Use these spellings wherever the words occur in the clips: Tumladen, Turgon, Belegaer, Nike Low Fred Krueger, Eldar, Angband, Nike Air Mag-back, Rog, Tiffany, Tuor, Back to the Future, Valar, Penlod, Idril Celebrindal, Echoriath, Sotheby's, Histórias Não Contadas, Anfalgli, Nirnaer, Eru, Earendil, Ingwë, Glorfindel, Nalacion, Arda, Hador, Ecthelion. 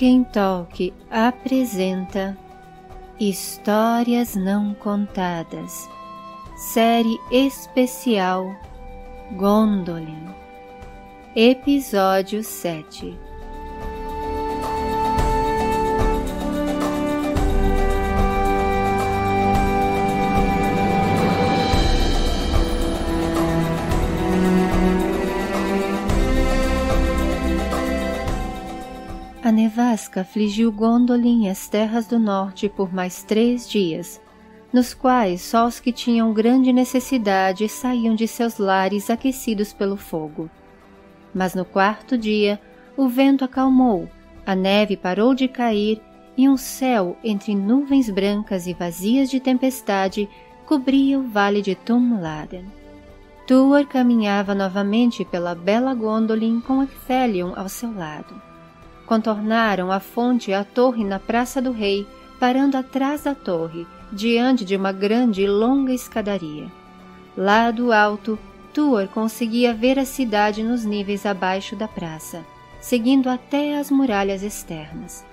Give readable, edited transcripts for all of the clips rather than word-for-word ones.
Tolkien Talk apresenta Histórias Não Contadas, série especial Gondolin, episódio 7. A nevasca afligiu Gondolin e as terras do norte por mais 3 dias, nos quais só os que tinham grande necessidade saíam de seus lares aquecidos pelo fogo. Mas no 4º dia, o vento acalmou, a neve parou de cair e um céu entre nuvens brancas e vazias de tempestade cobria o vale de Tumladen. Tuor caminhava novamente pela bela Gondolin com Ecthelion ao seu lado. Contornaram a fonte e a torre na Praça do Rei, parando atrás da torre, diante de uma grande e longa escadaria. Lá do alto, Tuor conseguia ver a cidade nos níveis abaixo da praça, seguindo até as muralhas externas.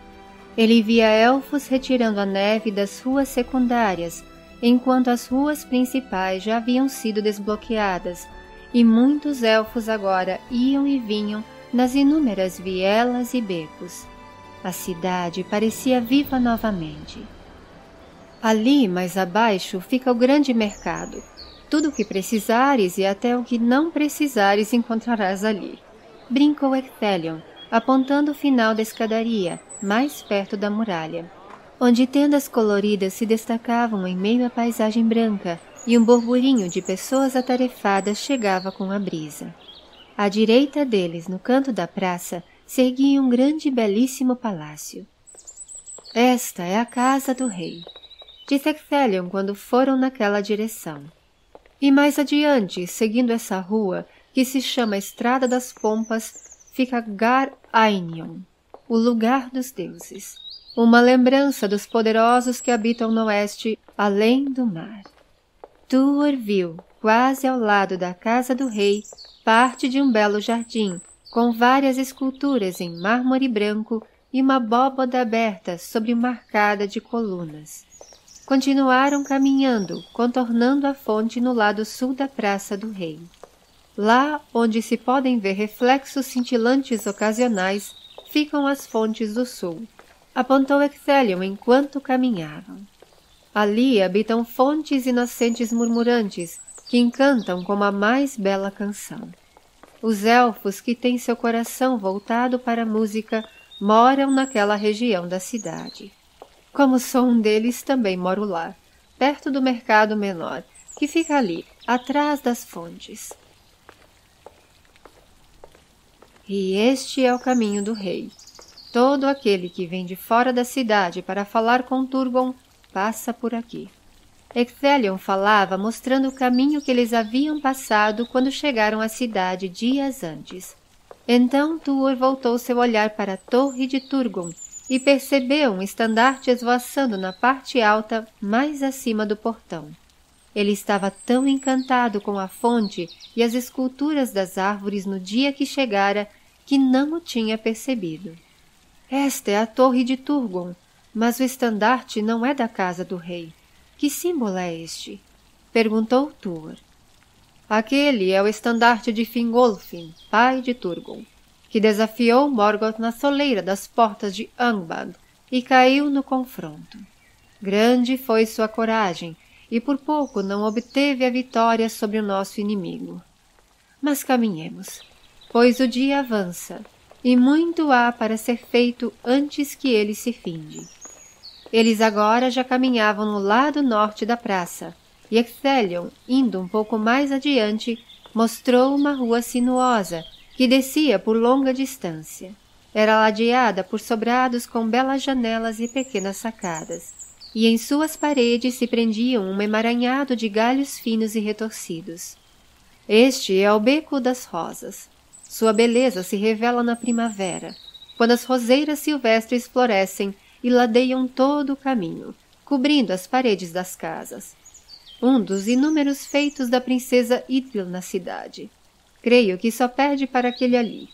Ele via elfos retirando a neve das ruas secundárias, enquanto as ruas principais já haviam sido desbloqueadas, e muitos elfos agora iam e vinham nas inúmeras vielas e becos. A cidade parecia viva novamente. Ali, mais abaixo, fica o grande mercado. Tudo o que precisares e até o que não precisares encontrarás ali, brincou Ecthelion, apontando o final da escadaria, mais perto da muralha, onde tendas coloridas se destacavam em meio à paisagem branca e um burburinho de pessoas atarefadas chegava com a brisa. À direita deles, no canto da praça, se erguia um grande e belíssimo palácio. Esta é a casa do rei, disse Ecthelion quando foram naquela direção. E mais adiante, seguindo essa rua, que se chama Estrada das Pompas, fica Gar Ainion, o lugar dos deuses, uma lembrança dos poderosos que habitam no oeste, além do mar. Tuor viu, quase ao lado da casa do rei, parte de um belo jardim, com várias esculturas em mármore branco e uma abóbada aberta sobre uma arcada de colunas. Continuaram caminhando, contornando a fonte no lado sul da Praça do Rei. Lá, onde se podem ver reflexos cintilantes ocasionais, ficam as fontes do sul, apontou Ecthelion enquanto caminhavam. Ali habitam fontes e nascentes murmurantes, que encantam como a mais bela canção. Os elfos que têm seu coração voltado para a música moram naquela região da cidade. Como sou um deles, também moro lá, perto do mercado menor, que fica ali, atrás das fontes. E este é o caminho do rei. Todo aquele que vem de fora da cidade para falar com Turgon passa por aqui. Ecthelion falava mostrando o caminho que eles haviam passado quando chegaram à cidade dias antes. Então Tuor voltou seu olhar para a torre de Turgon e percebeu um estandarte esvoaçando na parte alta, mais acima do portão. Ele estava tão encantado com a fonte e as esculturas das árvores no dia que chegara que não o tinha percebido. Esta é a torre de Turgon, mas o estandarte não é da casa do rei. — Que símbolo é este? — perguntou Tuor. — Aquele é o estandarte de Fingolfin, pai de Turgon, que desafiou Morgoth na soleira das portas de Angband e caiu no confronto. Grande foi sua coragem e por pouco não obteve a vitória sobre o nosso inimigo. Mas caminhemos, pois o dia avança e muito há para ser feito antes que ele se finde. Eles agora já caminhavam no lado norte da praça, e Ecthelion, indo um pouco mais adiante, mostrou uma rua sinuosa, que descia por longa distância. Era ladeada por sobrados com belas janelas e pequenas sacadas, e em suas paredes se prendiam um emaranhado de galhos finos e retorcidos. Este é o Beco das Rosas. Sua beleza se revela na primavera, quando as roseiras silvestres florescem e ladeiam todo o caminho, cobrindo as paredes das casas. Um dos inúmeros feitos da princesa Idril na cidade. Creio que só perde para aquele ali.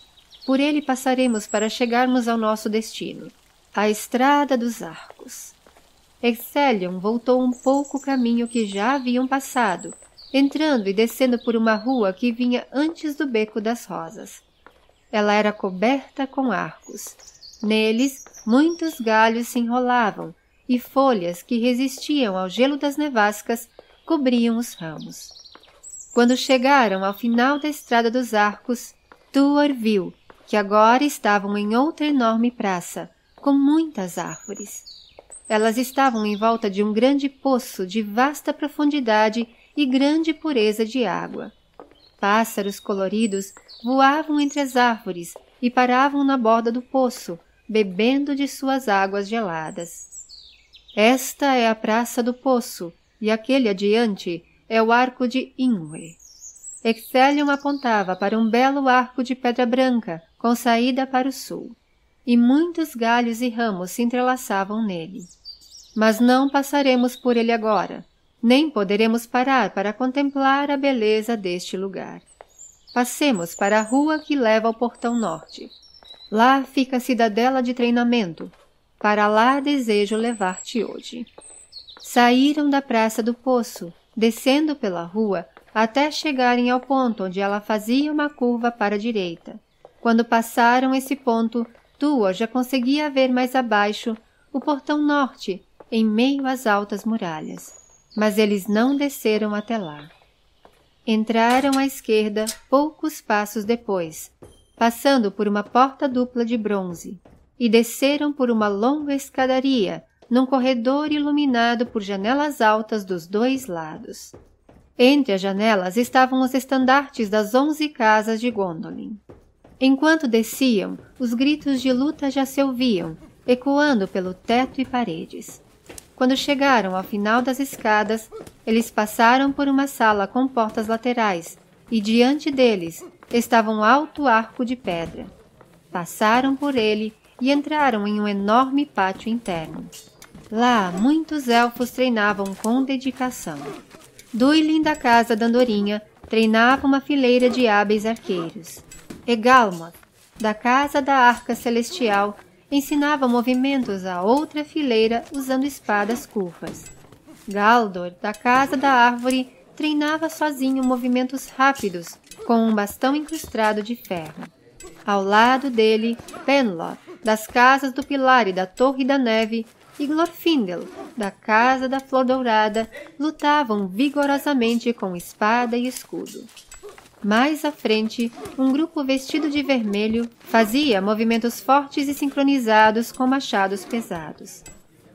Por ele passaremos para chegarmos ao nosso destino, A Estrada dos Arcos. Ecthelion voltou um pouco o caminho que já haviam passado, entrando e descendo por uma rua que vinha antes do Beco das Rosas. Ela era coberta com arcos. Neles, muitos galhos se enrolavam e folhas que resistiam ao gelo das nevascas cobriam os ramos. Quando chegaram ao final da Estrada dos Arcos, Tuor viu que agora estavam em outra enorme praça, com muitas árvores. Elas estavam em volta de um grande poço de vasta profundidade e grande pureza de água. Pássaros coloridos voavam entre as árvores e paravam na borda do poço, bebendo de suas águas geladas. Esta é a Praça do Poço, e aquele adiante é o Arco de Ingwë. Ecthelion apontava para um belo arco de pedra branca, com saída para o sul, e muitos galhos e ramos se entrelaçavam nele. Mas não passaremos por ele agora. Nem poderemos parar para contemplar a beleza deste lugar. Passemos para a rua que leva ao Portão Norte. Lá fica a cidadela de treinamento. Para lá desejo levar-te hoje. Saíram da Praça do Poço, descendo pela rua, até chegarem ao ponto onde ela fazia uma curva para a direita. Quando passaram esse ponto, Tuor já conseguia ver mais abaixo o Portão Norte, em meio às altas muralhas. Mas eles não desceram até lá. Entraram à esquerda poucos passos depois, passando por uma porta dupla de bronze, e desceram por uma longa escadaria, num corredor iluminado por janelas altas dos dois lados. Entre as janelas estavam os estandartes das 11 casas de Gondolin. Enquanto desciam, os gritos de luta já se ouviam, ecoando pelo teto e paredes. Quando chegaram ao final das escadas, eles passaram por uma sala com portas laterais e diante deles estava um alto arco de pedra. Passaram por ele e entraram em um enorme pátio interno. Lá, muitos elfos treinavam com dedicação. Duilin da Casa da Andorinha treinava uma fileira de hábeis arqueiros. Egalma, da Casa da Arca Celestial, ensinava movimentos a outra fileira usando espadas curvas. Galdor, da Casa da Árvore, treinava sozinho movimentos rápidos com um bastão incrustado de ferro. Ao lado dele, Penlod, das Casas do Pilar e da Torre da Neve, e Glorfindel, da Casa da Flor Dourada, lutavam vigorosamente com espada e escudo. Mais à frente, um grupo vestido de vermelho fazia movimentos fortes e sincronizados com machados pesados.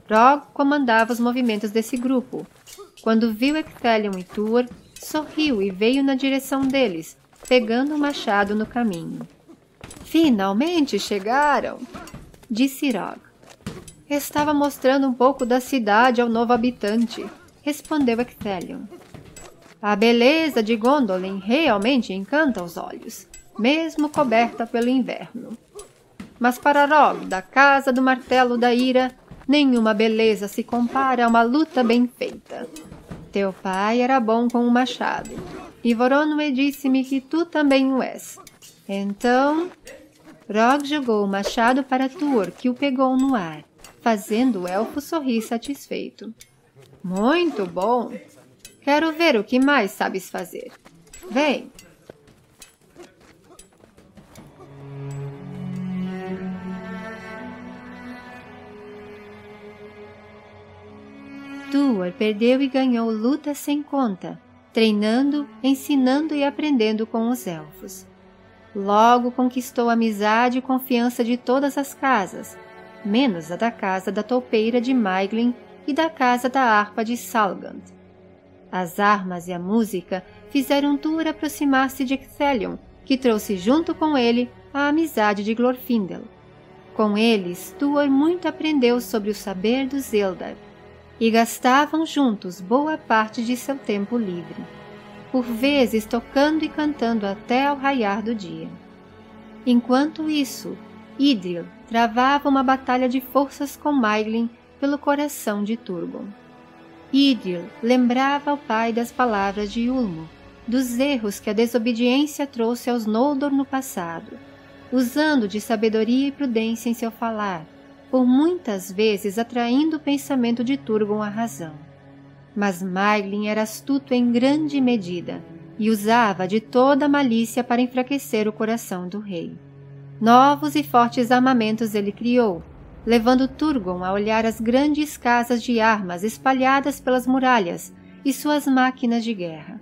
Rog comandava os movimentos desse grupo. Quando viu Ecthelion e Tuor, sorriu e veio na direção deles, pegando o machado no caminho. — Finalmente chegaram! — disse Rog. — Estava mostrando um pouco da cidade ao novo habitante — respondeu Ecthelion. A beleza de Gondolin realmente encanta os olhos, mesmo coberta pelo inverno. Mas para Rog, da Casa do Martelo da Ira, nenhuma beleza se compara a uma luta bem feita. Teu pai era bom com o machado, e Voronwë disse-me que tu também o és. Então... Rog jogou o machado para Tuor, que o pegou no ar, fazendo o elfo sorrir satisfeito. Muito bom! Quero ver o que mais sabes fazer. Vem! Tuor perdeu e ganhou luta sem conta, treinando, ensinando e aprendendo com os elfos. Logo conquistou a amizade e confiança de todas as casas, menos a da Casa da Toupeira de Maeglin e da Casa da Harpa de Salgant. As armas e a música fizeram Tuor aproximar-se de Ecthelion, que trouxe junto com ele a amizade de Glorfindel. Com eles, Tuor muito aprendeu sobre o saber dos Eldar, e gastavam juntos boa parte de seu tempo livre, por vezes tocando e cantando até ao raiar do dia. Enquanto isso, Idril travava uma batalha de forças com Maeglin pelo coração de Turgon. Idril lembrava ao pai das palavras de Ulmo, dos erros que a desobediência trouxe aos Noldor no passado, usando de sabedoria e prudência em seu falar, por muitas vezes atraindo o pensamento de Turgon à razão. Mas Maeglin era astuto em grande medida e usava de toda a malícia para enfraquecer o coração do rei. Novos e fortes armamentos ele criou, levando Turgon a olhar as grandes casas de armas espalhadas pelas muralhas e suas máquinas de guerra.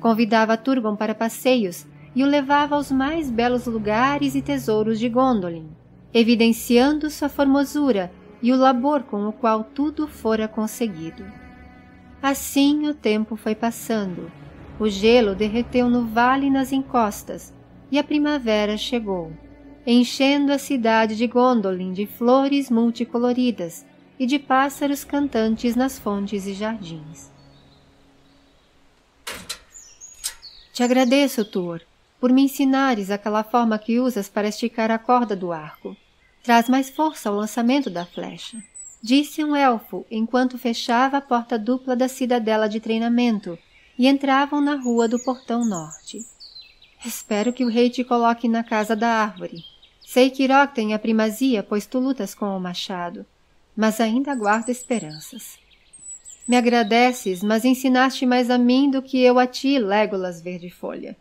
Convidava Turgon para passeios e o levava aos mais belos lugares e tesouros de Gondolin, evidenciando sua formosura e o labor com o qual tudo fora conseguido. Assim o tempo foi passando. O gelo derreteu no vale e nas encostas, e a primavera chegou, enchendo a cidade de Gondolin de flores multicoloridas e de pássaros cantantes nas fontes e jardins. Te agradeço, Tuor, por me ensinares aquela forma que usas para esticar a corda do arco. Traz mais força ao lançamento da flecha, disse um elfo enquanto fechava a porta dupla da cidadela de treinamento e entravam na rua do portão norte. Espero que o rei te coloque na casa da árvore. Sei que Rog tem a primazia, pois tu lutas com o machado, mas ainda aguardo esperanças. Me agradeces, mas ensinaste mais a mim do que eu a ti, Légolas Verdefolha.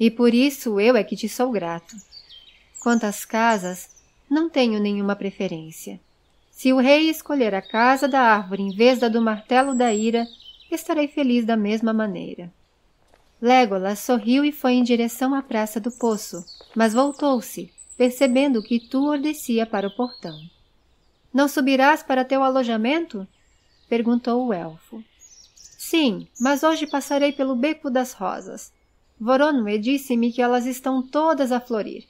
E por isso eu é que te sou grato. Quanto às casas, não tenho nenhuma preferência. Se o rei escolher a casa da árvore em vez da do martelo da ira, estarei feliz da mesma maneira. Légolas sorriu e foi em direção à Praça do Poço, mas voltou-se, percebendo que Tuor descia para o portão. — Não subirás para teu alojamento? — perguntou o elfo. — Sim, mas hoje passarei pelo Beco das Rosas. Voronwë disse-me que elas estão todas a florir,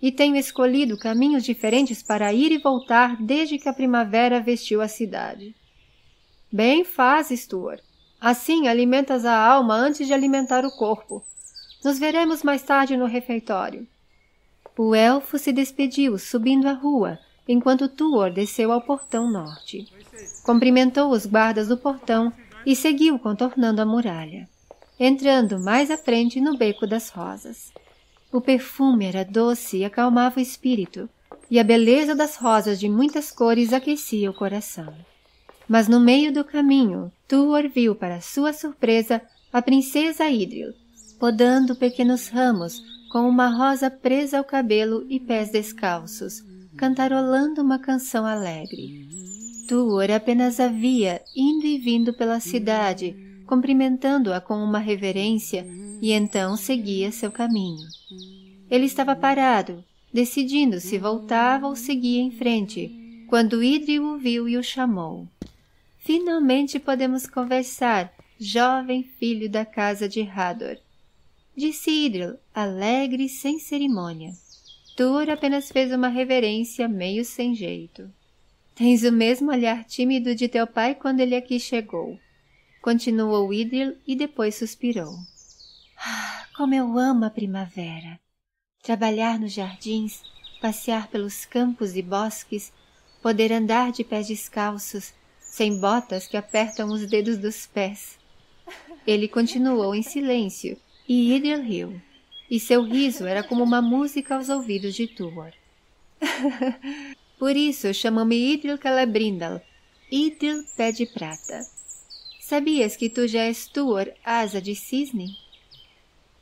e tenho escolhido caminhos diferentes para ir e voltar desde que a primavera vestiu a cidade. — Bem fazes, Tuor. Assim alimentas a alma antes de alimentar o corpo. Nos veremos mais tarde no refeitório. O elfo se despediu, subindo a rua, enquanto Tuor desceu ao portão norte. Cumprimentou os guardas do portão e seguiu contornando a muralha, entrando mais à frente no Beco das Rosas. O perfume era doce e acalmava o espírito, e a beleza das rosas de muitas cores aquecia o coração. Mas no meio do caminho, Tuor viu, para sua surpresa, a princesa Idril, podando pequenos ramos com uma rosa presa ao cabelo e pés descalços, cantarolando uma canção alegre. Tuor apenas a via, indo e vindo pela cidade, cumprimentando-a com uma reverência, e então seguia seu caminho. Ele estava parado, decidindo se voltava ou seguia em frente, quando Idril o viu e o chamou. — Finalmente podemos conversar, jovem filho da casa de Hador — disse Idril, alegre e sem cerimônia. Tuor apenas fez uma reverência meio sem jeito. — Tens o mesmo olhar tímido de teu pai quando ele aqui chegou — continuou Idril e depois suspirou. — Ah, como eu amo a primavera! Trabalhar nos jardins, passear pelos campos e bosques, poder andar de pés descalços, sem botas que apertam os dedos dos pés. Ele continuou em silêncio, e Idril riu, e seu riso era como uma música aos ouvidos de Tuor. Por isso chamo-me Idril Celebrindal, Idril Pé de Prata. Sabias que tu já és Tuor, Asa de Cisne?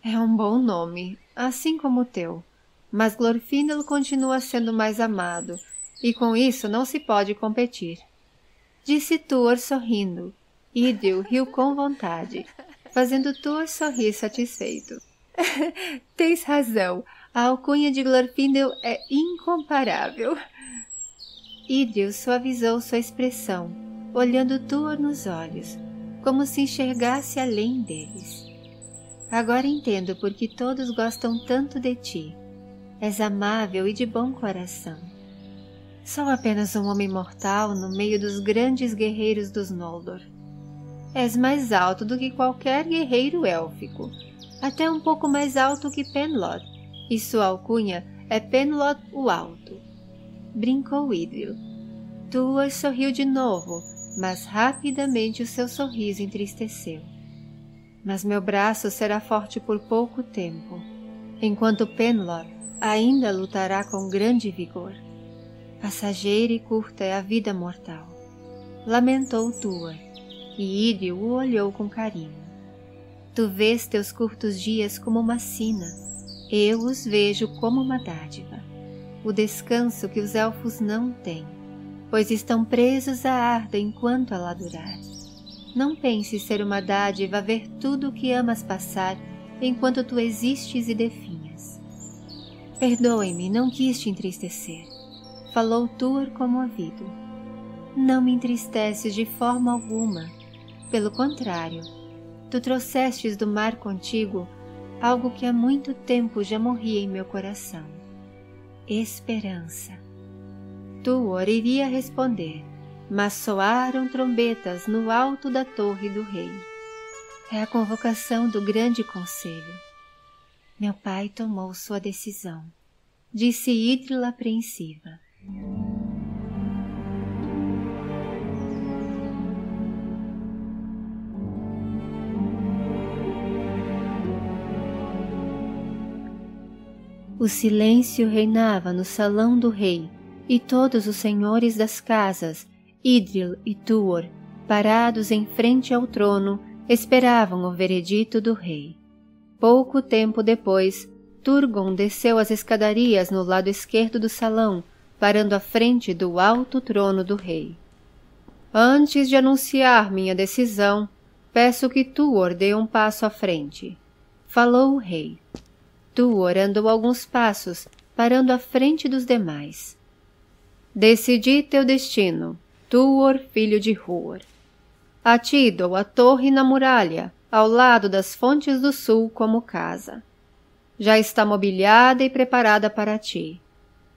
É um bom nome, assim como o teu, mas Glorfindel continua sendo mais amado, e com isso não se pode competir. Disse Tuor sorrindo. Idril riu com vontade, fazendo Tuor sorrir satisfeito. — Tens razão. A alcunha de Glorfindel é incomparável. Idril suavizou sua expressão, olhando Tuor nos olhos, como se enxergasse além deles. — Agora entendo por que todos gostam tanto de ti. És amável e de bom coração. Sou apenas um homem mortal no meio dos grandes guerreiros dos Noldor. És mais alto do que qualquer guerreiro élfico, até um pouco mais alto que Penlod, e sua alcunha é Penlod o Alto. Brincou Idril. Tuor sorriu de novo, mas rapidamente o seu sorriso entristeceu. Mas meu braço será forte por pouco tempo, enquanto Penlod ainda lutará com grande vigor. — Passageira e curta é a vida mortal. Lamentou Tuor, e Idril o olhou com carinho. Tu vês teus curtos dias como uma sina, eu os vejo como uma dádiva. O descanso que os elfos não têm, pois estão presos à arda enquanto ela durar. Não penses ser uma dádiva ver tudo o que amas passar enquanto tu existes e definhas. Perdoe-me, não quis te entristecer. Falou Tuor comovido. Não me entristeces de forma alguma. Pelo contrário, tu trouxestes do mar contigo algo que há muito tempo já morria em meu coração. Esperança. Tuor iria responder, mas soaram trombetas no alto da torre do rei. É a convocação do grande conselho. Meu pai tomou sua decisão, disse Idril apreensiva. O silêncio reinava no salão do rei, e todos os senhores das casas, Idril e Tuor, parados em frente ao trono, esperavam o veredito do rei. Pouco tempo depois, Turgon desceu as escadarias no lado esquerdo do salão, parando à frente do alto trono do rei. Antes de anunciar minha decisão, peço que Tuor dê um passo à frente, falou o rei. Tuor andou alguns passos, parando à frente dos demais. Decidi teu destino, Tuor, filho de Huor. A ti dou a torre na muralha, ao lado das fontes do sul, como casa. Já está mobiliada e preparada para ti.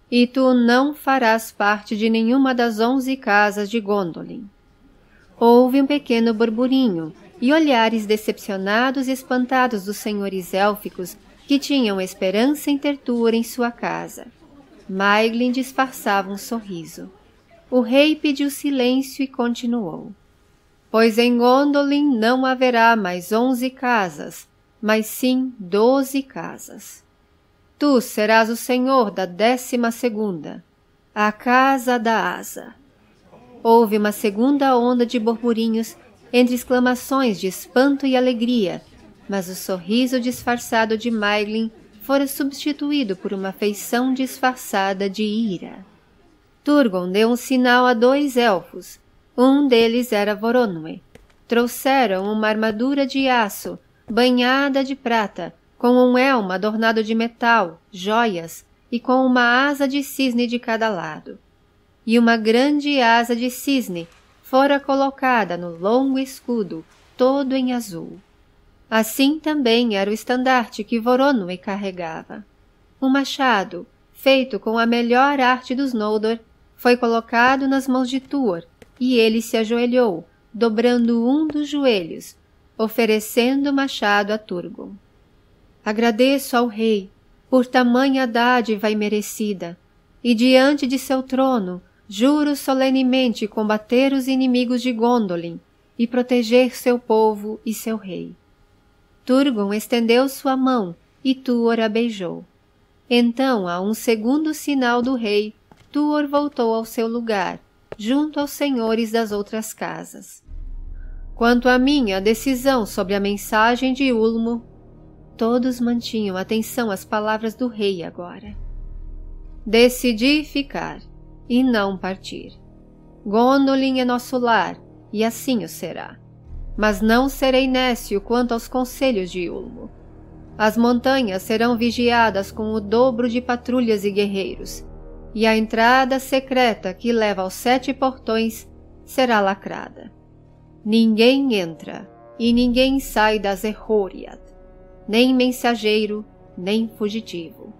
E tu não farás parte de nenhuma das 11 casas de Gondolin. Houve um pequeno burburinho e olhares decepcionados e espantados dos senhores élficos que tinham esperança em ter Tuor em sua casa. Maeglin disfarçava um sorriso. O rei pediu silêncio e continuou. Pois em Gondolin não haverá mais 11 casas, mas sim 12 casas. Tu serás o senhor da 12ª, a casa da asa. Houve uma segunda onda de burburinhos entre exclamações de espanto e alegria, mas o sorriso disfarçado de Maeglin fora substituído por uma feição disfarçada de ira. Turgon deu um sinal a 2 elfos. Um deles era Voronwë. Trouxeram uma armadura de aço, banhada de prata, com um elmo adornado de metal, joias e com uma asa de cisne de cada lado. E uma grande asa de cisne fora colocada no longo escudo, todo em azul. Assim também era o estandarte que Voronwë carregava. Um machado, feito com a melhor arte dos Noldor, foi colocado nas mãos de Tuor, e ele se ajoelhou, dobrando um dos joelhos, oferecendo o machado a Turgon. Agradeço ao rei por tamanha dádiva imerecida, e diante de seu trono juro solenemente combater os inimigos de Gondolin e proteger seu povo e seu rei. Turgon estendeu sua mão e Tuor a beijou. Então, a um segundo sinal do rei, Tuor voltou ao seu lugar, junto aos senhores das outras casas. Quanto à minha decisão sobre a mensagem de Ulmo, todos mantinham atenção às palavras do rei agora. Decidi ficar e não partir. Gondolin é nosso lar e assim o será. Mas não serei nécio quanto aos conselhos de Ulmo. As montanhas serão vigiadas com o dobro de patrulhas e guerreiros, e a entrada secreta que leva aos 7 portões será lacrada. Ninguém entra e ninguém sai das Echoriath, nem mensageiro, nem fugitivo.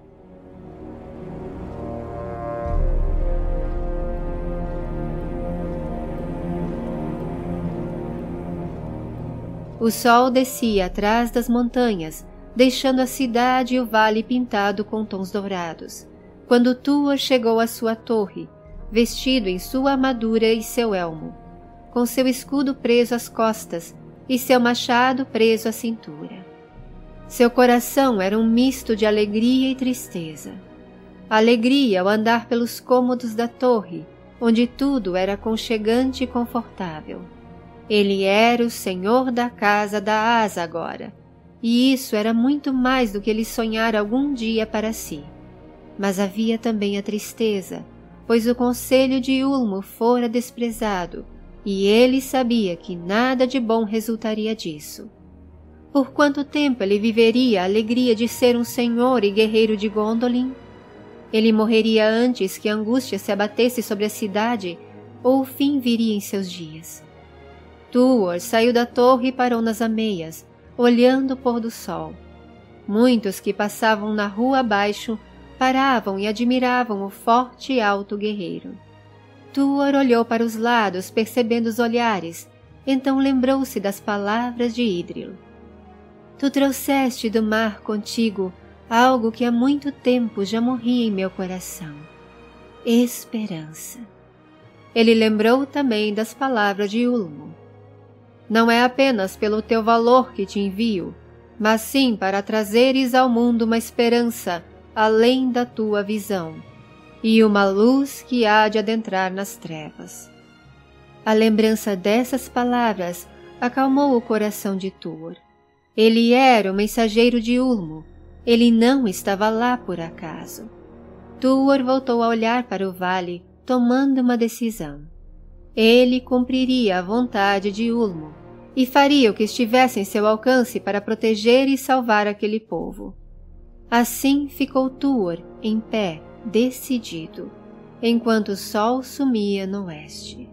O sol descia atrás das montanhas, deixando a cidade e o vale pintado com tons dourados, quando Tuor chegou à sua torre, vestido em sua armadura e seu elmo, com seu escudo preso às costas e seu machado preso à cintura. Seu coração era um misto de alegria e tristeza. alegria ao andar pelos cômodos da torre, onde tudo era aconchegante e confortável. Ele era o senhor da casa da Asa agora, e isso era muito mais do que ele sonhara algum dia para si. Mas havia também a tristeza, pois o conselho de Ulmo fora desprezado, e ele sabia que nada de bom resultaria disso. Por quanto tempo ele viveria a alegria de ser um senhor e guerreiro de Gondolin? Ele morreria antes que a angústia se abatesse sobre a cidade, ou o fim viria em seus dias. Tuor saiu da torre e parou nas ameias, olhando o pôr do sol. Muitos que passavam na rua abaixo paravam e admiravam o forte e alto guerreiro. Tuor olhou para os lados, percebendo os olhares, então lembrou-se das palavras de Idril. — Tu trouxeste do mar contigo algo que há muito tempo já morria em meu coração. Esperança. Ele lembrou também das palavras de Ulmo. Não é apenas pelo teu valor que te envio, mas sim para trazeres ao mundo uma esperança além da tua visão, e uma luz que há de adentrar nas trevas. A lembrança dessas palavras acalmou o coração de Tuor. Ele era o mensageiro de Ulmo. Ele não estava lá por acaso. Tuor voltou a olhar para o vale, tomando uma decisão. Ele cumpriria a vontade de Ulmo e faria o que estivesse em seu alcance para proteger e salvar aquele povo. Assim ficou Tuor, em pé, decidido, enquanto o sol sumia no oeste.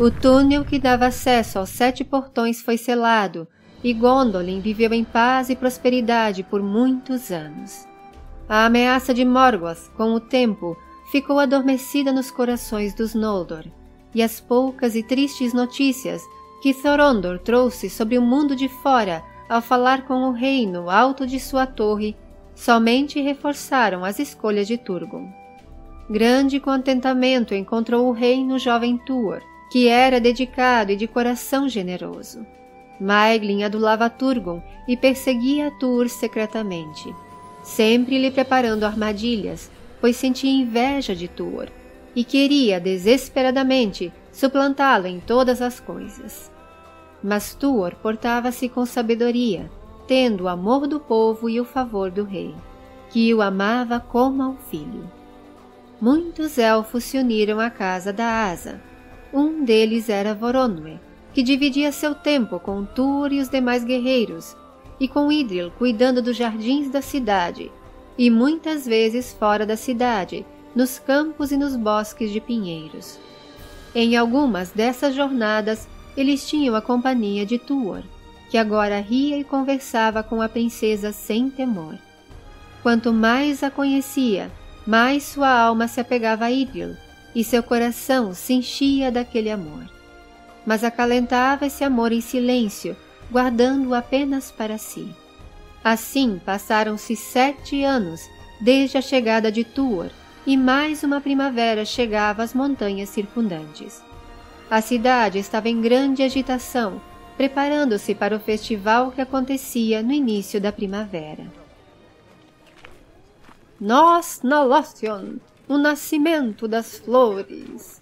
O túnel que dava acesso aos 7 portões foi selado e Gondolin viveu em paz e prosperidade por muitos anos. A ameaça de Morgoth, com o tempo, ficou adormecida nos corações dos Noldor, e as poucas e tristes notícias que Thorondor trouxe sobre o mundo de fora ao falar com o rei no alto de sua torre somente reforçaram as escolhas de Turgon. Grande contentamento encontrou o rei no jovem Tuor, que era dedicado e de coração generoso. Maeglin adulava Turgon e perseguia Tuor secretamente, sempre lhe preparando armadilhas, pois sentia inveja de Tuor e queria desesperadamente suplantá-lo em todas as coisas. Mas Tuor portava-se com sabedoria, tendo o amor do povo e o favor do rei, que o amava como a um filho. Muitos elfos se uniram à casa da Asa. Um deles era Voronwë, que dividia seu tempo com Tuor e os demais guerreiros, e com Idril cuidando dos jardins da cidade, e muitas vezes fora da cidade, nos campos e nos bosques de pinheiros. Em algumas dessas jornadas, eles tinham a companhia de Tuor, que agora ria e conversava com a princesa sem temor. Quanto mais a conhecia, mais sua alma se apegava a Idril, e seu coração se enchia daquele amor. Mas acalentava esse amor em silêncio, guardando-o apenas para si. Assim passaram-se 7 anos desde a chegada de Tuor, e mais uma primavera chegava às montanhas circundantes. A cidade estava em grande agitação, preparando-se para o festival que acontecia no início da primavera. Nós Nalacion! O nascimento das flores,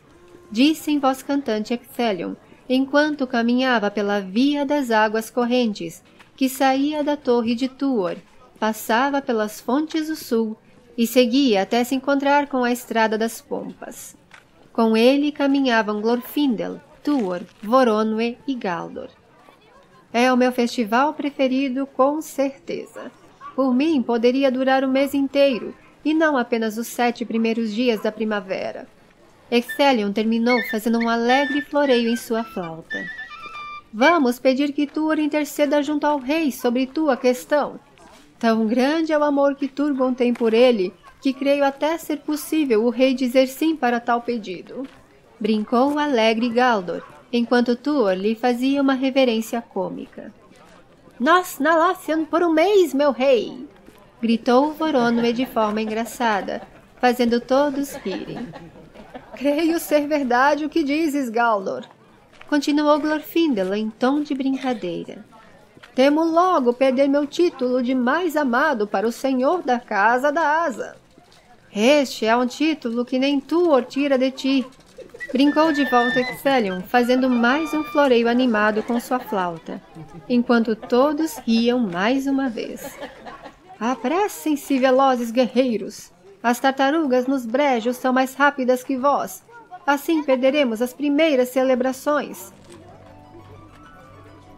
disse em voz cantante Ecthelion, enquanto caminhava pela via das águas correntes, que saía da torre de Tuor, passava pelas fontes do sul e seguia até se encontrar com a Estrada das Pompas. Com ele caminhavam Glorfindel, Tuor, Voronwë e Galdor. É o meu festival preferido, com certeza. Por mim, poderia durar o mês inteiro, e não apenas os 7 primeiros dias da primavera. Ecthelion terminou fazendo um alegre floreio em sua flauta. Vamos pedir que Tuor interceda junto ao rei sobre tua questão. Tão grande é o amor que Turgon tem por ele, que creio até ser possível o rei dizer sim para tal pedido. Brincou o alegre Galdor, enquanto Tuor lhe fazia uma reverência cômica. Nós na Lócian por um mês, meu rei! Gritou Voronwë de forma engraçada, fazendo todos rirem. Creio ser verdade o que dizes, Galdor. Continuou Glorfindel em tom de brincadeira. Temo logo perder meu título de mais amado para o senhor da casa da asa. Este é um título que nem Tuor tira de ti. Brincou de volta Ecthelion, fazendo mais um floreio animado com sua flauta, enquanto todos riam mais uma vez. Apressem-se, velozes guerreiros! As tartarugas nos brejos são mais rápidas que vós. Assim perderemos as primeiras celebrações.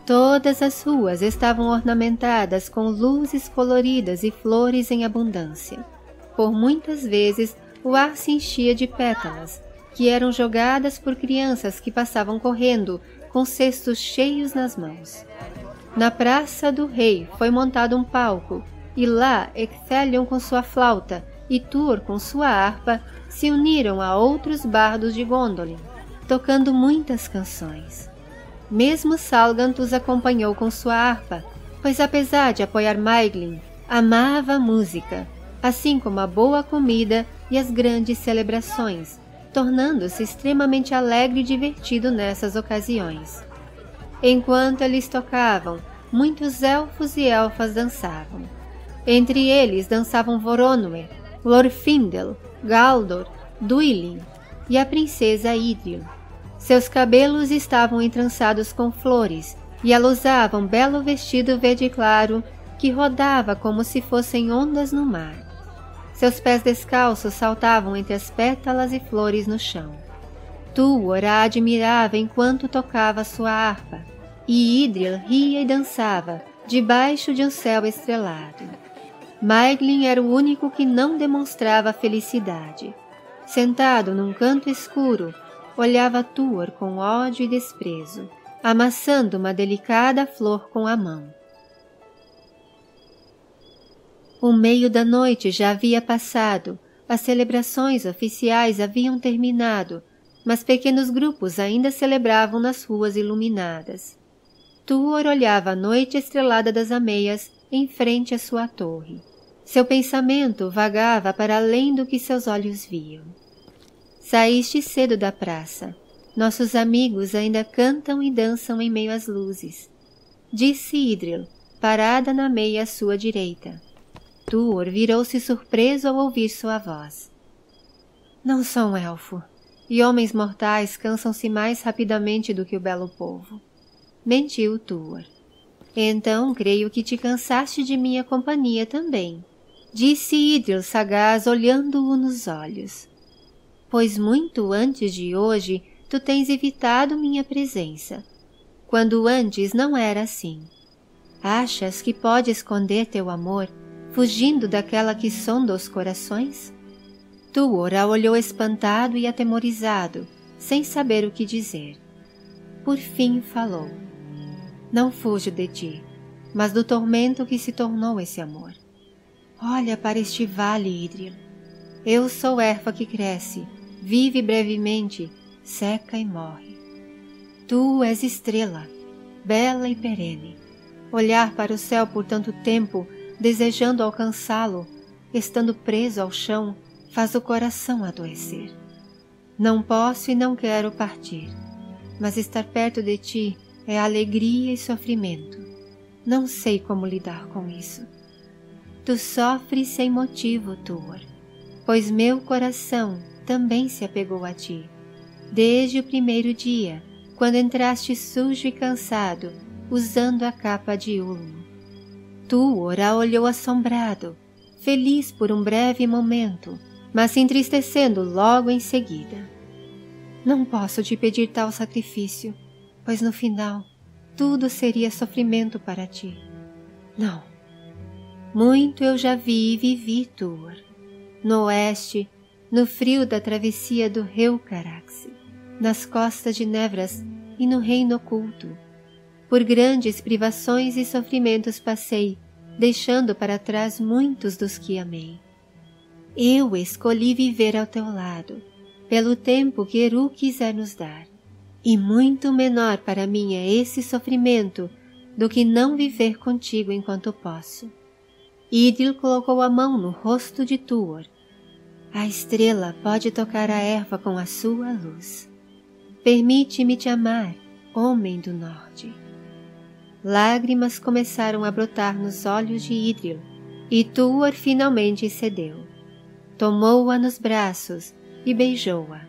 Todas as ruas estavam ornamentadas com luzes coloridas e flores em abundância. Por muitas vezes, o ar se enchia de pétalas, que eram jogadas por crianças que passavam correndo, com cestos cheios nas mãos. Na Praça do Rei foi montado um palco, e lá Ecthelion com sua flauta e Tuor com sua harpa se uniram a outros bardos de Gondolin, tocando muitas canções. Mesmo Salgant os acompanhou com sua harpa, pois apesar de apoiar Maeglin, amava a música, assim como a boa comida e as grandes celebrações, tornando-se extremamente alegre e divertido nessas ocasiões. Enquanto eles tocavam, muitos elfos e elfas dançavam. Entre eles dançavam Voronwë, Glorfindel, Galdor, Duilin e a princesa Idril. Seus cabelos estavam entrançados com flores e alusava um belo vestido verde claro que rodava como se fossem ondas no mar. Seus pés descalços saltavam entre as pétalas e flores no chão. Tuor a admirava enquanto tocava sua harpa, e Idril ria e dançava, debaixo de um céu estrelado. Maeglin era o único que não demonstrava felicidade. Sentado num canto escuro, olhava Tuor com ódio e desprezo, amassando uma delicada flor com a mão. O meio da noite já havia passado, as celebrações oficiais haviam terminado, mas pequenos grupos ainda celebravam nas ruas iluminadas. Tuor olhava a noite estrelada das ameias em frente à sua torre. Seu pensamento vagava para além do que seus olhos viam. Saíste cedo da praça. Nossos amigos ainda cantam e dançam em meio às luzes. Disse Idril, parada na meia à sua direita. Tuor virou-se surpreso ao ouvir sua voz. — Não sou um elfo, e homens mortais cansam-se mais rapidamente do que o belo povo. Mentiu Tuor. — Então creio que te cansaste de minha companhia também. Disse Idril sagaz, olhando-o nos olhos. — Pois muito antes de hoje tu tens evitado minha presença, quando antes não era assim. Achas que pode esconder teu amor? Fugindo daquela que sonda os corações? Tuor a olhou espantado e atemorizado, sem saber o que dizer. Por fim falou. Não fujo de ti, mas do tormento que se tornou esse amor. Olha para este vale, Idril. Eu sou erva que cresce, vive brevemente, seca e morre. Tu és estrela, bela e perene. Olhar para o céu por tanto tempo, desejando alcançá-lo, estando preso ao chão, faz o coração adoecer. Não posso e não quero partir, mas estar perto de ti é alegria e sofrimento. Não sei como lidar com isso. Tu sofres sem motivo, Tuor, pois meu coração também se apegou a ti. Desde o primeiro dia, quando entraste sujo e cansado, usando a capa de Ulmo. Tuor a olhou assombrado, feliz por um breve momento, mas se entristecendo logo em seguida. Não posso te pedir tal sacrifício, pois no final tudo seria sofrimento para ti. Não. Muito eu já vi e vivi, Tuor, no oeste, no frio da travessia do rio Caraxe, nas costas de Nevras e no reino oculto. Por grandes privações e sofrimentos passei, deixando para trás muitos dos que amei. Eu escolhi viver ao teu lado, pelo tempo que Eru quiser nos dar, e muito menor para mim é esse sofrimento do que não viver contigo enquanto posso. Idril colocou a mão no rosto de Tuor. A estrela pode tocar a erva com a sua luz. Permite-me te amar, homem do norte. Lágrimas começaram a brotar nos olhos de Idril, e Tuor finalmente cedeu. Tomou-a nos braços e beijou-a.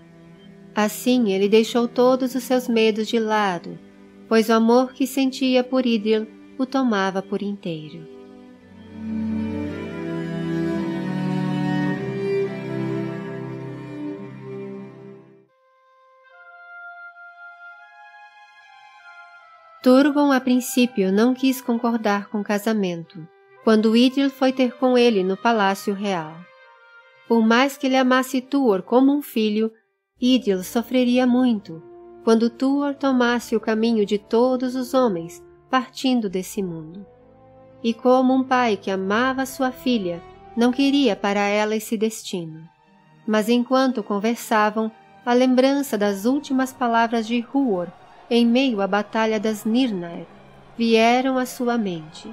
Assim ele deixou todos os seus medos de lado, pois o amor que sentia por Idril o tomava por inteiro. Turgon a princípio não quis concordar com o casamento, quando Idril foi ter com ele no Palácio Real. Por mais que ele amasse Tuor como um filho, Idril sofreria muito quando Tuor tomasse o caminho de todos os homens, partindo desse mundo. E como um pai que amava sua filha, não queria para ela esse destino. Mas enquanto conversavam, a lembrança das últimas palavras de Huor, em meio à batalha das Nirnaer, vieram à sua mente.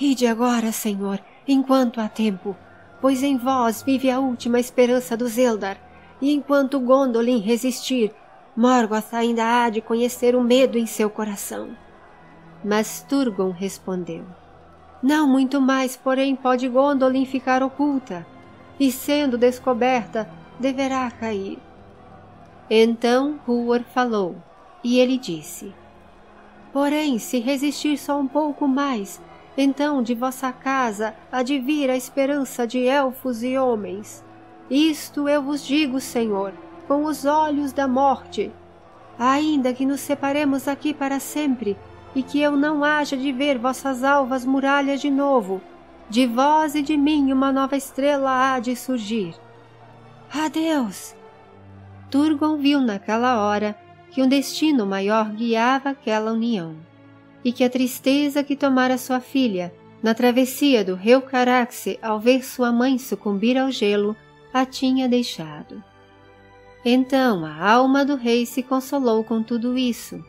Ide agora, Senhor, enquanto há tempo, pois em vós vive a última esperança dos Eldar, e enquanto Gondolin resistir, Morgoth ainda há de conhecer o medo em seu coração. Mas Turgon respondeu, não muito mais, porém pode Gondolin ficar oculta, e sendo descoberta, deverá cair. Então Huor falou, e ele disse, porém, se resistir só um pouco mais, então de vossa casa há de vir a esperança de elfos e homens. Isto eu vos digo, Senhor, com os olhos da morte, ainda que nos separemos aqui para sempre, e que eu não haja de ver vossas alvas muralhas de novo, de vós e de mim uma nova estrela há de surgir. Adeus! Turgon viu naquela hora que um destino maior guiava aquela união, e que a tristeza que tomara sua filha na travessia do rio Caraxe ao ver sua mãe sucumbir ao gelo a tinha deixado. Então a alma do rei se consolou com tudo isso,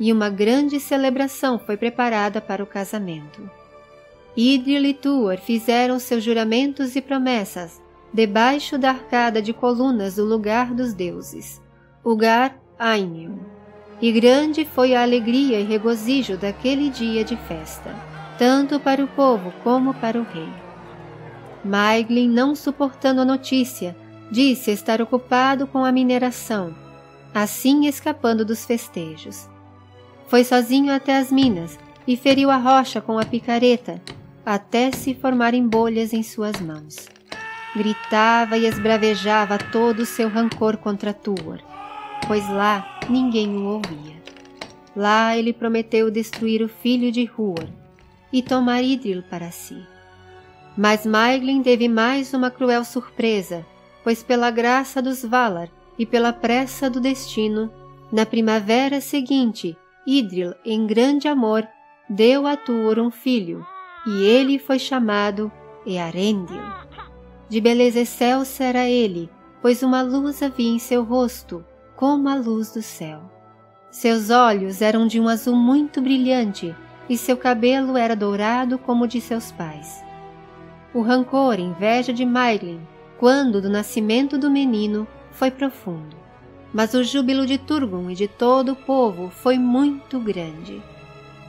e uma grande celebração foi preparada para o casamento. Idril e Tuor fizeram seus juramentos e promessas debaixo da arcada de colunas do lugar dos deuses, o Gar Ainion, e grande foi a alegria e regozijo daquele dia de festa, tanto para o povo como para o rei. Maeglin, não suportando a notícia, disse estar ocupado com a mineração, assim escapando dos festejos. Foi sozinho até as minas e feriu a rocha com a picareta, até se formarem bolhas em suas mãos. Gritava e esbravejava todo o seu rancor contra Tuor, pois lá ninguém o ouvia. Lá ele prometeu destruir o filho de Huor e tomar Idril para si. Mas Maeglin teve mais uma cruel surpresa, pois pela graça dos Valar e pela pressa do destino, na primavera seguinte, Idril, em grande amor, deu a Tuor um filho, e ele foi chamado Earendil. De beleza excelsa era ele, pois uma luz havia em seu rosto, como a luz do céu. Seus olhos eram de um azul muito brilhante, e seu cabelo era dourado como o de seus pais. O rancor e inveja de Maeglin, quando do nascimento do menino, foi profundo, mas o júbilo de Turgon e de todo o povo foi muito grande.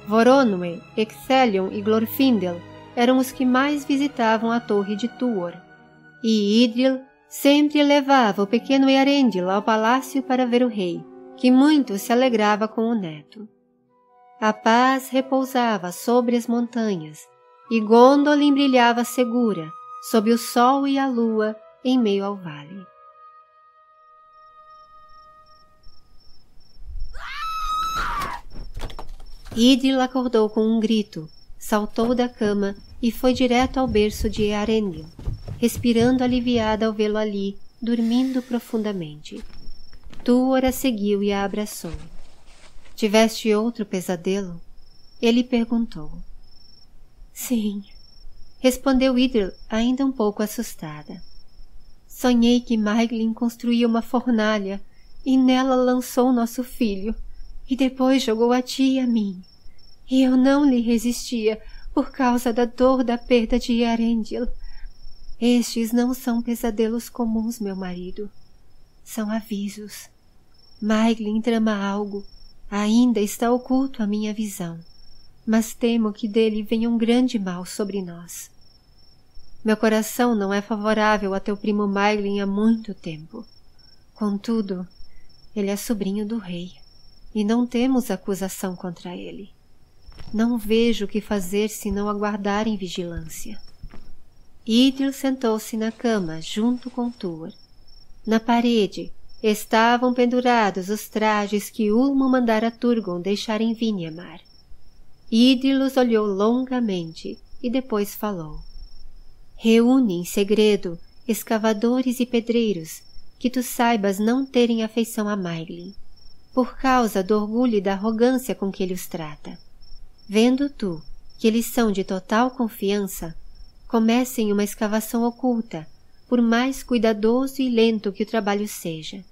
Voronwë, Ecthelion e Glorfindel eram os que mais visitavam a torre de Tuor, e Idril sempre levava o pequeno Earendil ao palácio para ver o rei, que muito se alegrava com o neto. A paz repousava sobre as montanhas, e Gondolin brilhava segura, sob o sol e a lua, em meio ao vale. Idril acordou com um grito, saltou da cama e foi direto ao berço de Earendil, respirando aliviada ao vê-lo ali, dormindo profundamente. Tuor a seguiu e a abraçou. — Tiveste outro pesadelo? Ele perguntou. — Sim, respondeu Idril, ainda um pouco assustada. — Sonhei que Maeglin construiu uma fornalha e nela lançou nosso filho. E depois jogou a ti e a mim. E eu não lhe resistia por causa da dor da perda de Earendil. Estes não são pesadelos comuns, meu marido. São avisos. Maeglin trama algo. Ainda está oculto à minha visão. Mas temo que dele venha um grande mal sobre nós. Meu coração não é favorável a teu primo Maeglin há muito tempo. Contudo, ele é sobrinho do rei. E não temos acusação contra ele. Não vejo o que fazer se não aguardar em vigilância. Idril sentou-se na cama, junto com Tuor. Na parede, estavam pendurados os trajes que Ulmo mandara Turgon deixar em Vinhamar. Idril os olhou longamente e depois falou. Reúne em segredo escavadores e pedreiros que tu saibas não terem afeição a Maeglin, por causa do orgulho e da arrogância com que ele os trata. Vendo tu que eles são de total confiança, comecem uma escavação oculta, por mais cuidadoso e lento que o trabalho seja.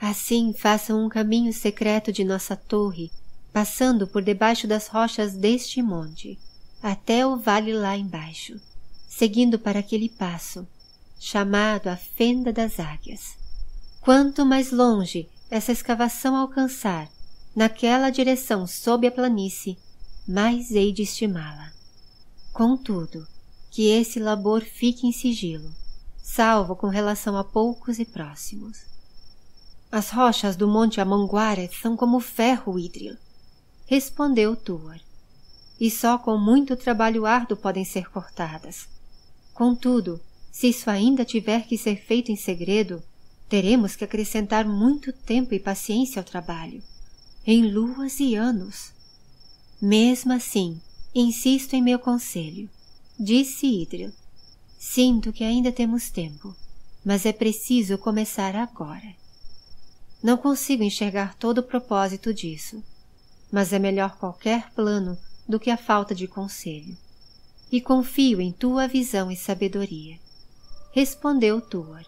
Assim façam um caminho secreto de nossa torre, passando por debaixo das rochas deste monte, até o vale lá embaixo, seguindo para aquele passo, chamado a Fenda das Águias. Quanto mais longe essa escavação alcançar, naquela direção sob a planície, mais hei de estimá-la. Contudo, que esse labor fique em sigilo, salvo com relação a poucos e próximos. As rochas do monte Amon Gwareth são como ferro, Idril, respondeu Tuor, e só com muito trabalho árduo podem ser cortadas. Contudo, se isso ainda tiver que ser feito em segredo, teremos que acrescentar muito tempo e paciência ao trabalho, em luas e anos. Mesmo assim, insisto em meu conselho, disse Idril. Sinto que ainda temos tempo, mas é preciso começar agora. Não consigo enxergar todo o propósito disso, mas é melhor qualquer plano do que a falta de conselho. E confio em tua visão e sabedoria, respondeu Tuor.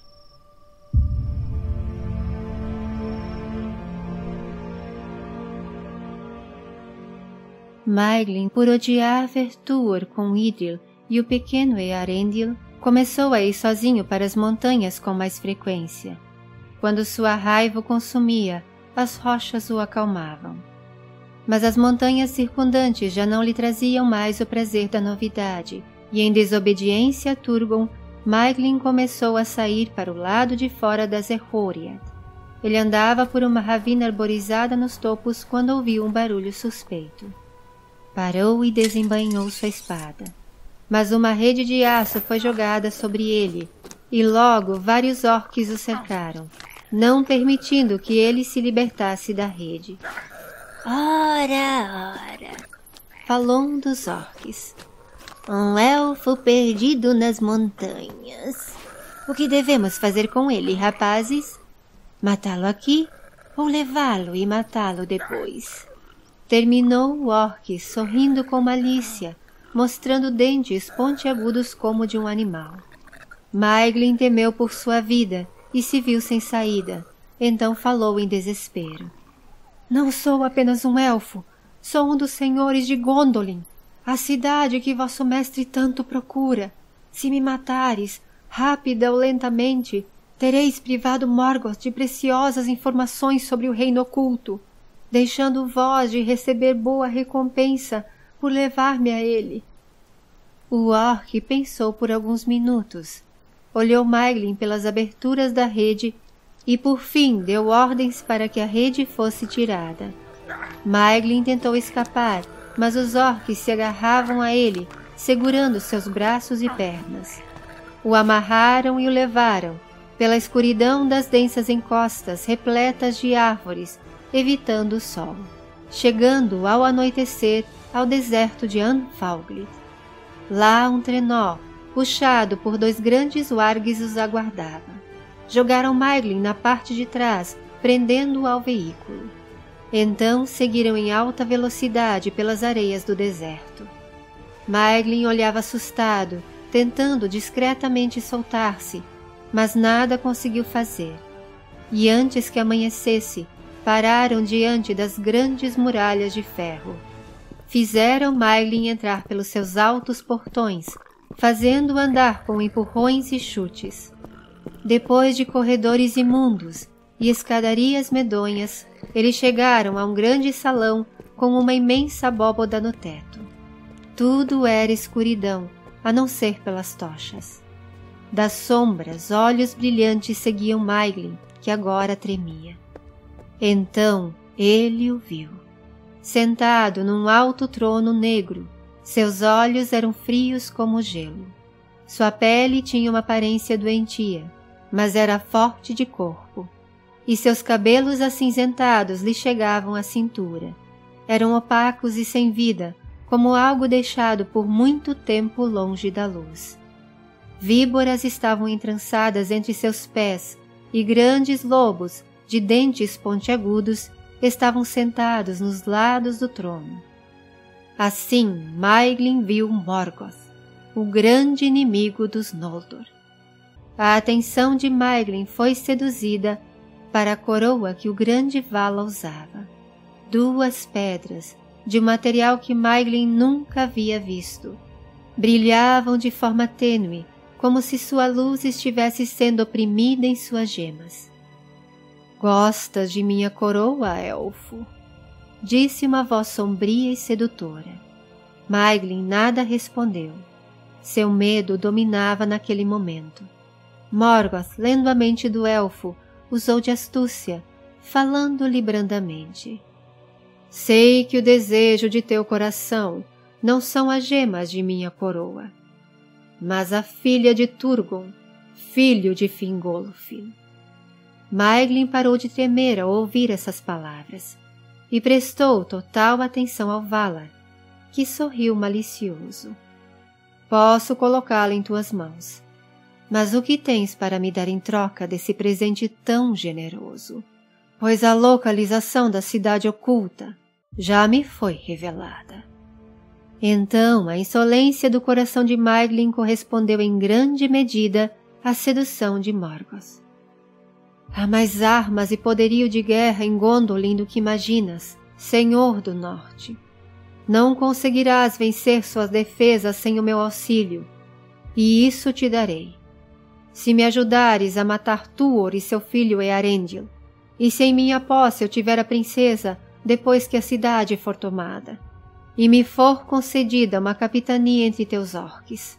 Maeglin, por odiar Tuor com Idril e o pequeno Earendil, começou a ir sozinho para as montanhas com mais frequência. Quando sua raiva o consumia, as rochas o acalmavam. Mas as montanhas circundantes já não lhe traziam mais o prazer da novidade, e em desobediência a Turgon, Maeglin começou a sair para o lado de fora das Echoriath. Ele andava por uma ravina arborizada nos topos quando ouviu um barulho suspeito. Parou e desembainhou sua espada. Mas uma rede de aço foi jogada sobre ele, e logo vários orques o cercaram, não permitindo que ele se libertasse da rede. — Ora, ora! — falou um dos orques. — Um elfo perdido nas montanhas. O que devemos fazer com ele, rapazes? Matá-lo aqui ou levá-lo e matá-lo depois? Terminou o orque, sorrindo com malícia, mostrando dentes pontiagudos como de um animal. Maeglin temeu por sua vida e se viu sem saída. Então falou em desespero. — Não sou apenas um elfo. Sou um dos senhores de Gondolin, a cidade que vosso mestre tanto procura. Se me matares, rápida ou lentamente, tereis privado Morgoth de preciosas informações sobre o reino oculto, deixando vós de receber boa recompensa por levar-me a ele. O orc pensou por alguns minutos, olhou Maeglin pelas aberturas da rede e, por fim, deu ordens para que a rede fosse tirada. Maeglin tentou escapar, mas os orcs se agarravam a ele, segurando seus braços e pernas. O amarraram e o levaram, pela escuridão das densas encostas repletas de árvores, evitando o sol, chegando ao anoitecer ao deserto de Anfalgli. Lá um trenó, puxado por dois grandes wargs, os aguardava. Jogaram Maeglin na parte de trás, prendendo-o ao veículo. Então seguiram em alta velocidade pelas areias do deserto. Maeglin olhava assustado, tentando discretamente soltar-se, mas nada conseguiu fazer. E antes que amanhecesse, pararam diante das grandes muralhas de ferro. fizeram Maeglin entrar pelos seus altos portões, fazendo-o andar com empurrões e chutes. Depois de corredores imundos e escadarias medonhas, eles chegaram a um grande salão com uma imensa abóboda no teto. Tudo era escuridão, a não ser pelas tochas. Das sombras, olhos brilhantes seguiam Maeglin, que agora tremia. Então ele o viu, sentado num alto trono negro. Seus olhos eram frios como gelo. Sua pele tinha uma aparência doentia, mas era forte de corpo, e seus cabelos acinzentados lhe chegavam à cintura. Eram opacos e sem vida, como algo deixado por muito tempo longe da luz. Víboras estavam entrançadas entre seus pés, e grandes lobos, de dentes pontiagudos, estavam sentados nos lados do trono. Assim, Maeglin viu Morgoth, o grande inimigo dos Noldor. A atenção de Maeglin foi seduzida para a coroa que o grande Vala usava. Duas pedras, de um material que Maeglin nunca havia visto, brilhavam de forma tênue, como se sua luz estivesse sendo oprimida em suas gemas. — Gostas de minha coroa, elfo? — disse uma voz sombria e sedutora. Maeglin nada respondeu. Seu medo dominava naquele momento. Morgoth, lendo a mente do elfo, usou de astúcia, falando-lhe brandamente. — Sei que o desejo de teu coração não são as gemas de minha coroa, mas a filha de Turgon, filho de Fingolfin. Maeglin parou de tremer ao ouvir essas palavras e prestou total atenção ao Valar, que sorriu malicioso. — Posso colocá-la em tuas mãos, mas o que tens para me dar em troca desse presente tão generoso? Pois a localização da cidade oculta já me foi revelada. Então a insolência do coração de Maeglin correspondeu em grande medida à sedução de Morgoth. Há mais armas e poderio de guerra em Gondolin do que imaginas, Senhor do Norte. Não conseguirás vencer suas defesas sem o meu auxílio, e isso te darei. Se me ajudares a matar Tuor e seu filho Earendil, e se em minha posse eu tiver a princesa depois que a cidade for tomada, e me for concedida uma capitania entre teus orques.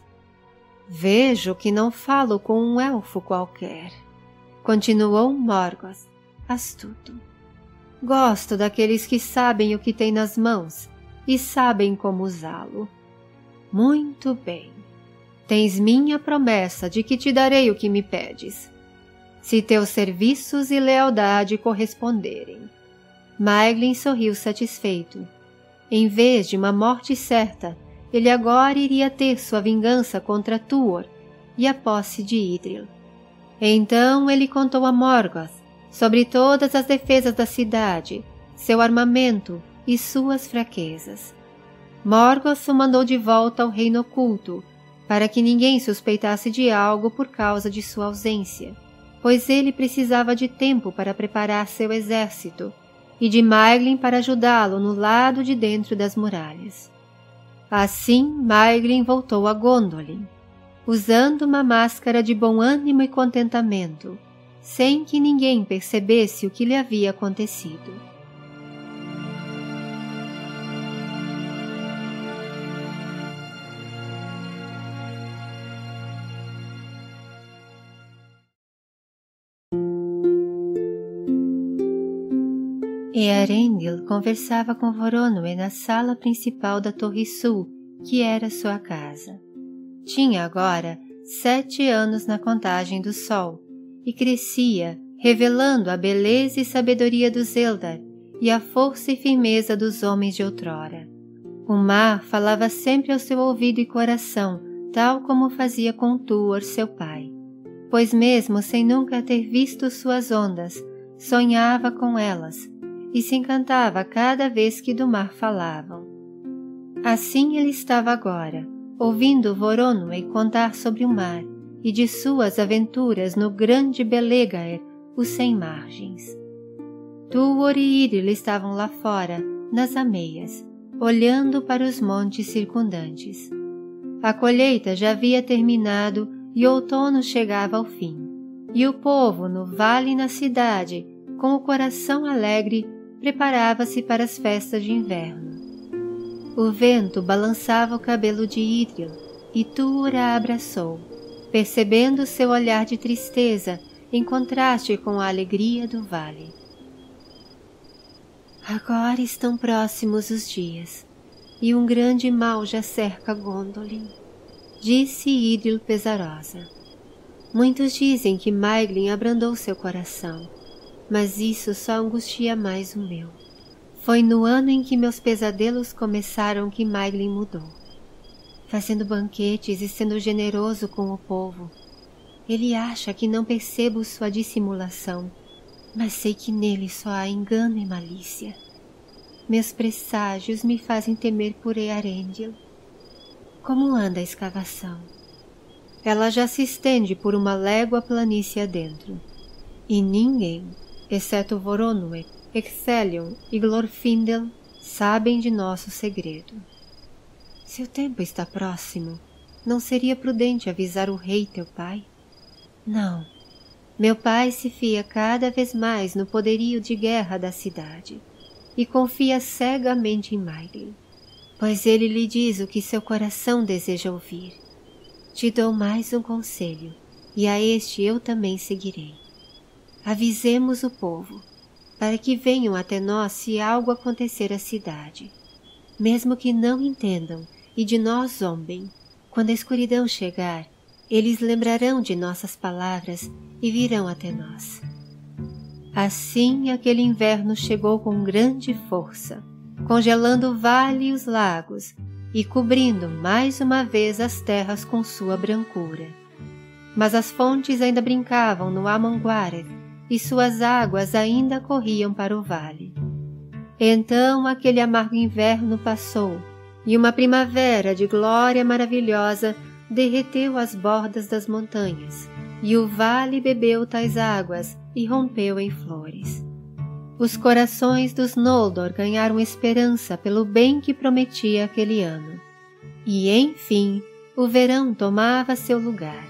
Vejo que não falo com um elfo qualquer. Continuou Morgoth, astuto. Gosto daqueles que sabem o que têm nas mãos e sabem como usá-lo. Muito bem. Tens minha promessa de que te darei o que me pedes, se teus serviços e lealdade corresponderem. Maeglin sorriu satisfeito. Em vez de uma morte certa, ele agora iria ter sua vingança contra Tuor e a posse de Idril. Então ele contou a Morgoth sobre todas as defesas da cidade, seu armamento e suas fraquezas. Morgoth o mandou de volta ao reino oculto, para que ninguém suspeitasse de algo por causa de sua ausência, pois ele precisava de tempo para preparar seu exército e de Maeglin para ajudá-lo no lado de dentro das muralhas. Assim Maeglin voltou a Gondolin, usando uma máscara de bom ânimo e contentamento, sem que ninguém percebesse o que lhe havia acontecido. Earendil conversava com Voronwë na sala principal da Torre Sul, que era sua casa. Tinha agora 7 anos na contagem do sol e crescia, revelando a beleza e sabedoria dos Eldar e a força e firmeza dos homens de outrora. O mar falava sempre ao seu ouvido e coração, tal como fazia com Tuor, seu pai, pois mesmo sem nunca ter visto suas ondas, sonhava com elas e se encantava cada vez que do mar falavam. Assim ele estava agora, ouvindo Voronwë contar sobre o mar e de suas aventuras no grande Belegaer, o Sem Margens. Tuor e Idril estavam lá fora, nas ameias, olhando para os montes circundantes. A colheita já havia terminado e o outono chegava ao fim. E o povo, no vale e na cidade, com o coração alegre, preparava-se para as festas de inverno. O vento balançava o cabelo de Idril e Tuor a abraçou, percebendo seu olhar de tristeza em contraste com a alegria do vale. Agora estão próximos os dias, e um grande mal já cerca Gondolin, disse Idril pesarosa. Muitos dizem que Maeglin abrandou seu coração, mas isso só angustia mais o meu. Foi no ano em que meus pesadelos começaram que Maeglin mudou. Fazendo banquetes e sendo generoso com o povo, ele acha que não percebo sua dissimulação, mas sei que nele só há engano e malícia. Meus presságios me fazem temer por Earendil. Como anda a escavação? Ela já se estende por uma légua planície adentro. E ninguém, exceto Voronwë, Ecthelion e Glorfindel, sabem de nosso segredo. Seu tempo está próximo. Não seria prudente avisar o rei teu pai? Não. Meu pai se fia cada vez mais no poderio de guerra da cidade e confia cegamente em Maeglin, pois ele lhe diz o que seu coração deseja ouvir. Te dou mais um conselho, e a este eu também seguirei. Avisemos o povo, para que venham até nós se algo acontecer à cidade. Mesmo que não entendam e de nós zombem, quando a escuridão chegar, eles lembrarão de nossas palavras e virão até nós. Assim aquele inverno chegou com grande força, congelando o vale e os lagos e cobrindo mais uma vez as terras com sua brancura. Mas as fontes ainda brincavam no Amon Gwareth e suas águas ainda corriam para o vale. Então aquele amargo inverno passou e uma primavera de glória maravilhosa derreteu as bordas das montanhas, e o vale bebeu tais águas e rompeu em flores. Os corações dos Noldor ganharam esperança pelo bem que prometia aquele ano. E, enfim, o verão tomava seu lugar,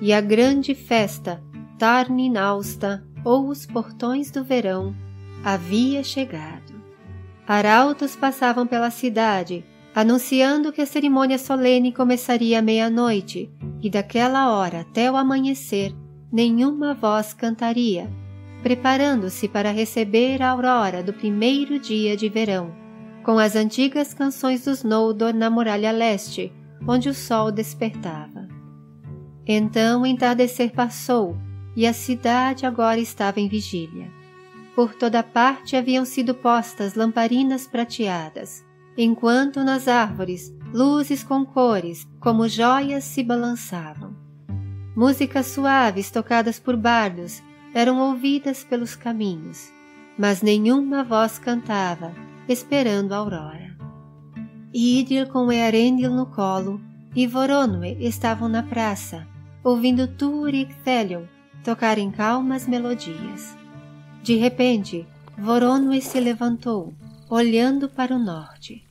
e a grande festa, Tarnin Austa, ou os portões do verão, havia chegado. Arautos passavam pela cidade, anunciando que a cerimônia solene começaria à meia-noite, e daquela hora até o amanhecer, nenhuma voz cantaria, preparando-se para receber a aurora do primeiro dia de verão, com as antigas canções dos Noldor na muralha leste, onde o sol despertava. Então o entardecer passou, e a cidade agora estava em vigília. Por toda parte haviam sido postas lamparinas prateadas, enquanto nas árvores, luzes com cores, como joias, se balançavam. Músicas suaves tocadas por bardos eram ouvidas pelos caminhos, mas nenhuma voz cantava, esperando a aurora. Idril com Earendil no colo e Voronwë estavam na praça, ouvindo Tuor e Ecthelion tocarem calmas melodias. De repente, Voronwë se levantou, olhando para o norte.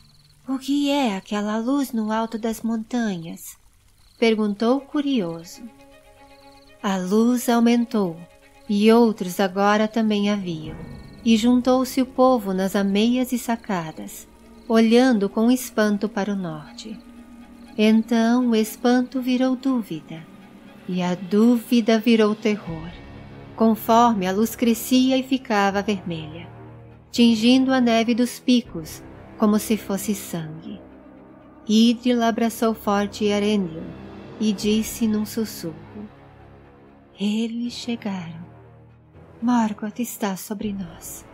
— O que é aquela luz no alto das montanhas? — perguntou curioso. A luz aumentou, e outros agora também haviam, e juntou-se o povo nas ameias e sacadas, olhando com espanto para o norte. Então o espanto virou dúvida, e a dúvida virou terror, conforme a luz crescia e ficava vermelha, tingindo a neve dos picos, como se fosse sangue. Idril abraçou forte Earendil e disse num sussurro: — Eles chegaram. Morgoth está sobre nós.